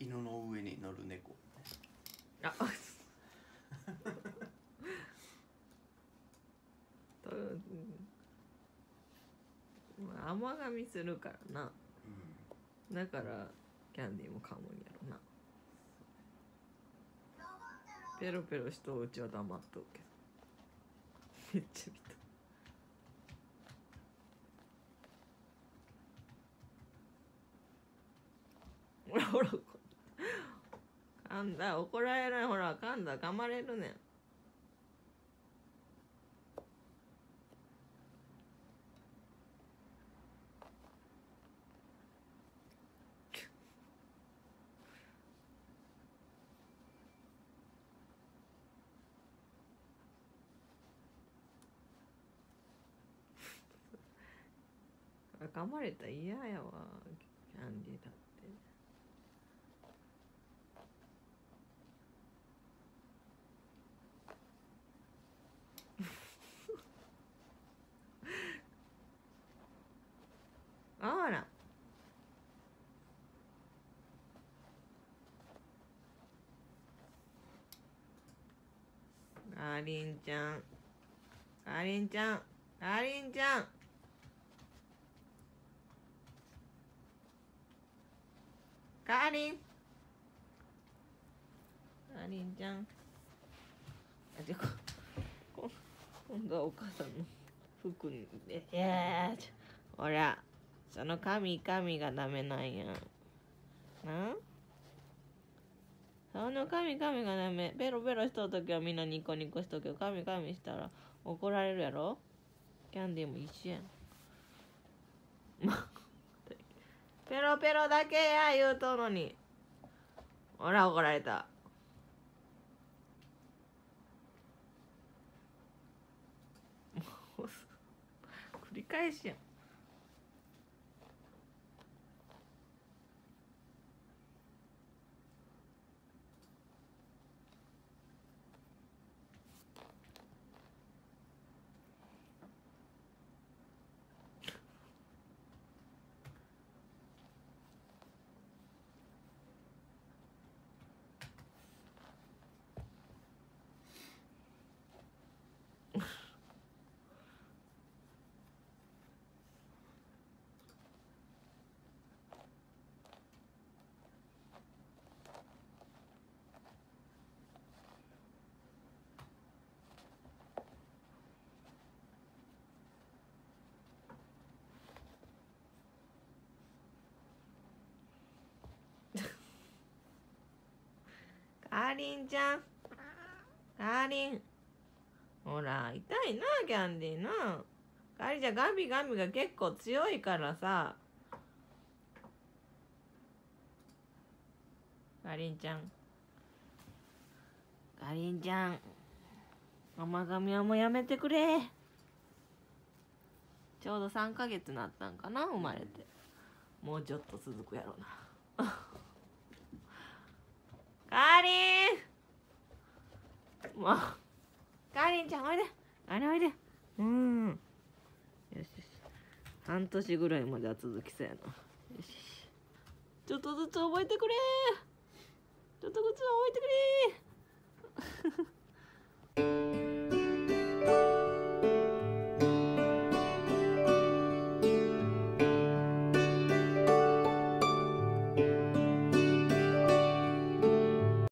犬の上に乗る猫。あまあ甘噛みするからな、うん、だからキャンディーも噛むんやろな。ペロペロしとうちは黙っとうけどめっちゃ見た。ほらほら噛んだ、怒られる。ほら噛んだ、噛まれるねん。噛まれたら嫌やわ、キャンディーだって。あら。かりんちゃん。かりんちゃん。かりんちゃん。かりん、かりんちゃん。あ、じゃあ今度はお母さんの服に。ほらその髪がダメなんやん。その髪がダメ。ベロベロしとるときはみんなニコニコしとけど、髪したら怒られるやろ。キャンディーも一緒やん。ペロペロだけや言うとのに。ほら怒られた。もう繰り返しやん。かりんちゃん、かりん、ほら痛いなキャンディーな。かりんちゃんガミが結構強いからさ。かりんちゃん、かりんちゃん、甘噛みはもうやめてくれ。ちょうど3ヶ月なったんかな、生まれて。もうちょっと続くやろうな。かりん、もうかりんちゃんおいで、あれおいで。よしよし、半年ぐらいまでは続きそうやな。よし、ちょっとずつ覚えてくれ。ちょっとずつ覚えてくれ。